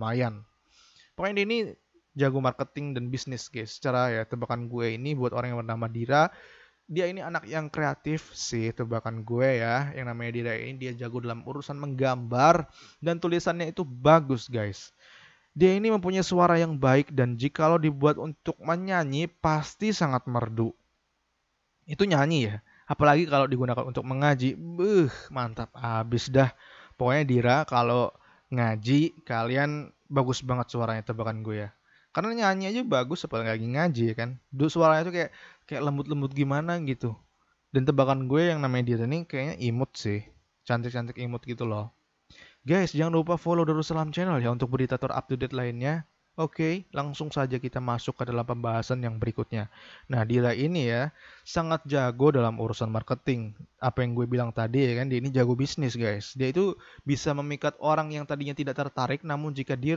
lumayan. Pokoknya ini jago marketing dan bisnis, guys. Secara ya tebakan gue ini buat orang yang bernama Dira, dia ini anak yang kreatif sih, tebakan gue ya. Yang namanya Dira ini dia jago dalam urusan menggambar dan tulisannya itu bagus, guys. Dia ini mempunyai suara yang baik dan jikalau dibuat untuk menyanyi pasti sangat merdu. Itu nyanyi ya. Apalagi kalau digunakan untuk mengaji, mantap abis dah. Pokoknya Dira kalau ngaji kalian bagus banget suaranya, tebakan gue ya. Karena nyanyi aja bagus, apalagi lagi ngaji ya kan. Suaranya tuh kayak lembut-lembut gimana gitu. Dan tebakan gue yang namanya Dira nih kayaknya imut sih. Cantik-cantik imut gitu loh. Guys, jangan lupa follow Darussalam Channel ya untuk berita terupdate lainnya. Oke, langsung saja kita masuk ke dalam pembahasan yang berikutnya. Nah, Dira ini ya, sangat jago dalam urusan marketing. Apa yang gue bilang tadi ya kan, dia ini jago bisnis, guys. Dia itu bisa memikat orang yang tadinya tidak tertarik, namun jika Dira